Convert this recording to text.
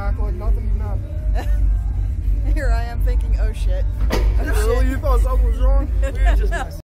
act like nothing's happened. Here I am thinking, oh shit. Oh, really? Shit. You thought something was wrong? We were just messing.